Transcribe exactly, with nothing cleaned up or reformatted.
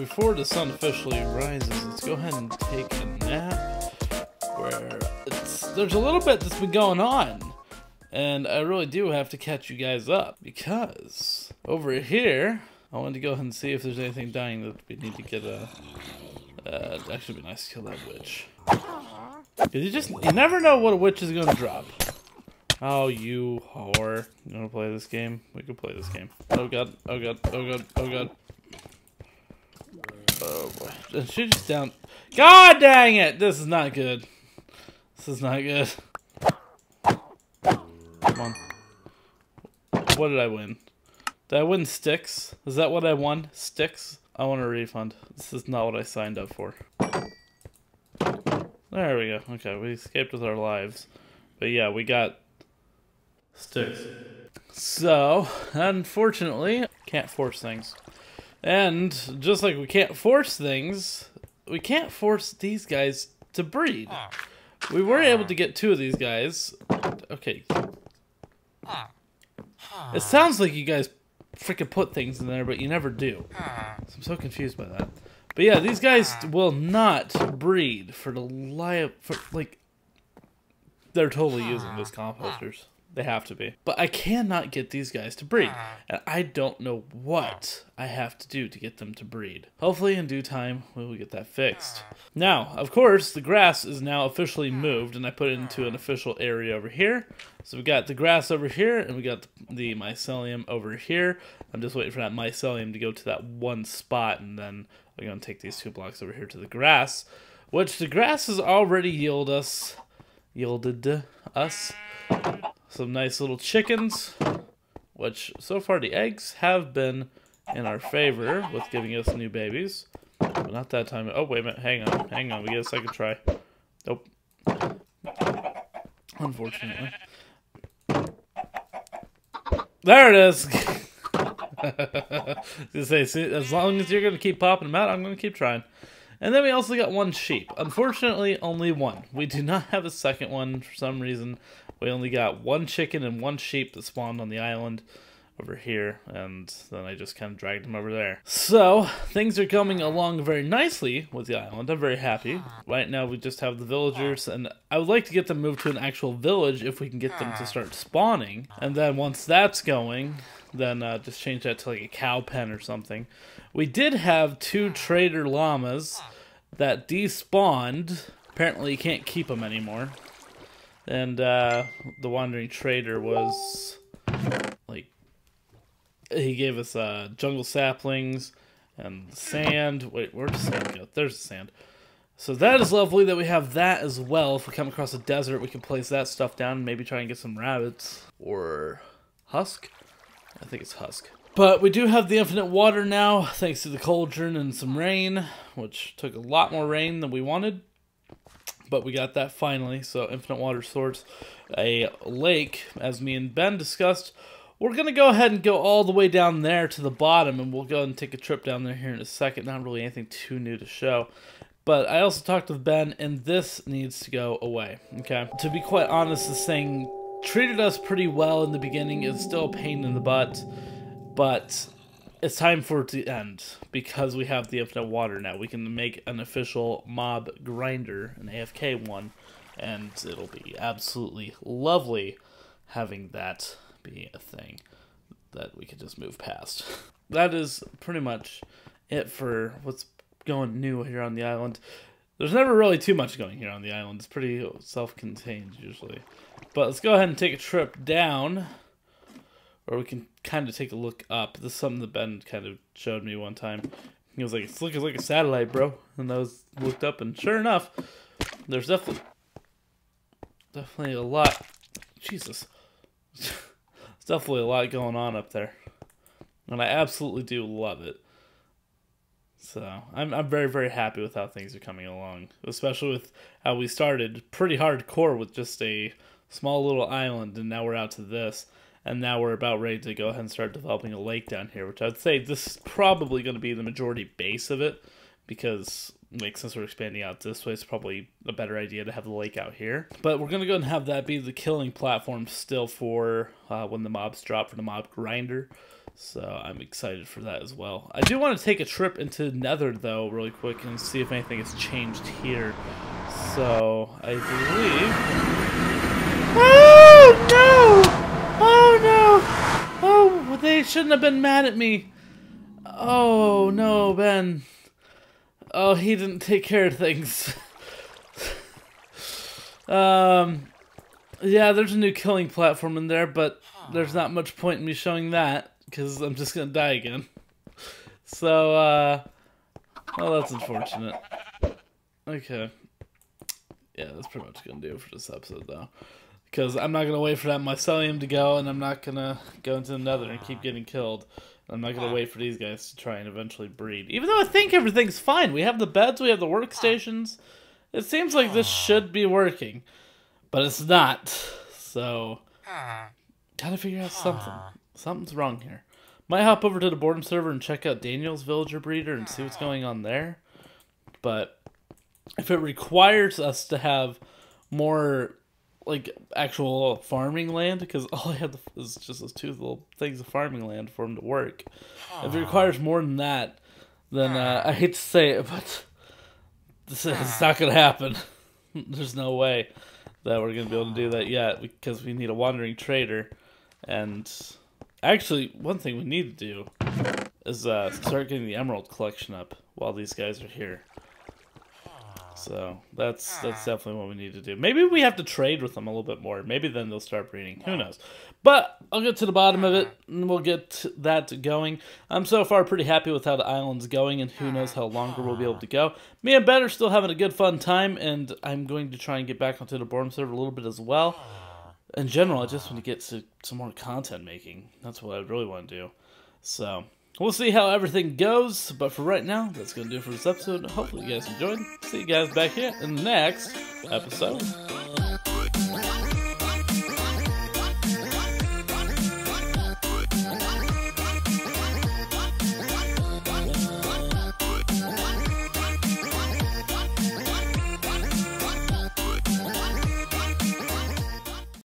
before the sun officially rises, let's go ahead and take a nap. Where it's, there's a little bit that's been going on, and I really do have to catch you guys up, because over here I wanted to go ahead and see if there's anything dying that we need to get a... Uh, it'd actually be nice to kill that witch. You just you never know what a witch is gonna drop. Oh, you whore. You wanna play this game? We can play this game. Oh god, oh god, oh god, oh god. Oh boy. She just down. God dang it! This is not good. This is not good. Come on. What did I win? Did I win sticks? Is that what I won? Sticks? I want a refund. This is not what I signed up for. There we go. Okay, we escaped with our lives. But yeah, we got sticks. So, unfortunately, can't force things. And just like we can't force things, we can't force these guys to breed. We were able to get two of these guys. Okay. It sounds like you guys freaking put things in there, but you never do. So I'm so confused by that. But yeah, these guys will not breed for the life, for like, they're totally using those composters. They have to be. But I cannot get these guys to breed. And I don't know what I have to do to get them to breed. Hopefully in due time, we will get that fixed. Now, of course, the grass is now officially moved, and I put it into an official area over here. So we got the grass over here, and we got the mycelium over here. I'm just waiting for that mycelium to go to that one spot, and then we're going to take these two blocks over here to the grass, which the grass has already yielded us. Yielded us. Some nice little chickens, which so far the eggs have been in our favor with giving us new babies. But not that time. Oh, wait a minute. Hang on. Hang on. We get a second try. Nope. Unfortunately. There it is. I was gonna say, as long as you're going to keep popping them out, I'm going to keep trying. And then we also got one sheep. Unfortunately, only one. We do not have a second one for some reason. We only got one chicken and one sheep that spawned on the island over here, and then I just kind of dragged them over there. So, things are coming along very nicely with the island. I'm very happy. Right now we just have the villagers, and I would like to get them moved to an actual village if we can get them to start spawning. And then once that's going, then uh, just change that to like a cow pen or something. We did have two trader llamas that despawned. Apparently you can't keep them anymore. And uh, the wandering trader was, like, he gave us uh, jungle saplings and sand. Wait, where'd the sand go? There's the sand. So that is lovely that we have that as well. If we come across a desert, we can place that stuff down and maybe try and get some rabbits. Or husk? I think it's husk. But we do have the infinite water now, thanks to the cauldron and some rain, which took a lot more rain than we wanted. But we got that finally, so infinite water source, a lake, as me and Ben discussed. We're going to go ahead and go all the way down there to the bottom, and we'll go and take a trip down there here in a second. Not really anything too new to show. But I also talked with Ben, and this needs to go away, okay? To be quite honest, this thing treated us pretty well in the beginning. It's still a pain in the butt, but it's time for it to end, because we have the infinite water now. We can make an official mob grinder, an A F K one, and it'll be absolutely lovely having that be a thing that we can just move past. That is pretty much it for what's going new here on the island. There's never really too much going here on the island. It's pretty self-contained usually. But let's go ahead and take a trip down, or we can kind of take a look up. This is something that Ben kind of showed me one time. He was like, it's looking like a satellite, bro. And I was looked up, and sure enough, there's definitely, definitely a lot. Jesus. There's definitely a lot going on up there. And I absolutely do love it. So I'm, I'm very, very happy with how things are coming along. Especially with how we started pretty hardcore with just a small little island, and now we're out to this. And now we're about ready to go ahead and start developing a lake down here, which I'd say this is probably going to be the majority base of it, because like, since we're expanding out this way, it's probably a better idea to have the lake out here. But we're going to go and have that be the killing platform still for uh, when the mobs drop, for the mob grinder. So I'm excited for that as well. I do want to take a trip into Nether, though, really quick and see if anything has changed here. So I believe... Oh, no! Oh, no! Oh, they shouldn't have been mad at me. Oh, no, Ben. Oh, he didn't take care of things. um, yeah, there's a new killing platform in there, but there's not much point in me showing that, because I'm just going to die again. So, uh, well, that's unfortunate. Okay. Yeah, that's pretty much going to do it for this episode, though. Because I'm not going to wait for that mycelium to go, and I'm not going to go into the Nether and keep getting killed. I'm not going to wait for these guys to try and eventually breed. Even though I think everything's fine. We have the beds, we have the workstations. It seems like this should be working. But it's not. So, gotta figure out something. Something's wrong here. Might hop over to the Boredom server and check out Daniel's villager breeder and see what's going on there. But if it requires us to have more... like actual farming land, because all I have is just those two little things of farming land for him to work. If it requires more than that, then uh, I hate to say it, but this is, it's not gonna happen. There's no way that we're gonna be able to do that yet, because we need a wandering trader. And actually, one thing we need to do is uh, start getting the emerald collection up while these guys are here. So that's that's definitely what we need to do. Maybe we have to trade with them a little bit more. Maybe then they'll start breeding. Who knows? But I'll get to the bottom of it, and we'll get that going. I'm so far pretty happy with how the island's going, and who knows how longer we'll be able to go. Me and Ben are still having a good fun time, and I'm going to try and get back onto the Boredom server a little bit as well. In general, I just want to get to some more content making. That's what I really want to do. So... we'll see how everything goes, but for right now, that's going to do it for this episode. Hopefully you guys enjoyed. See you guys back here in the next episode.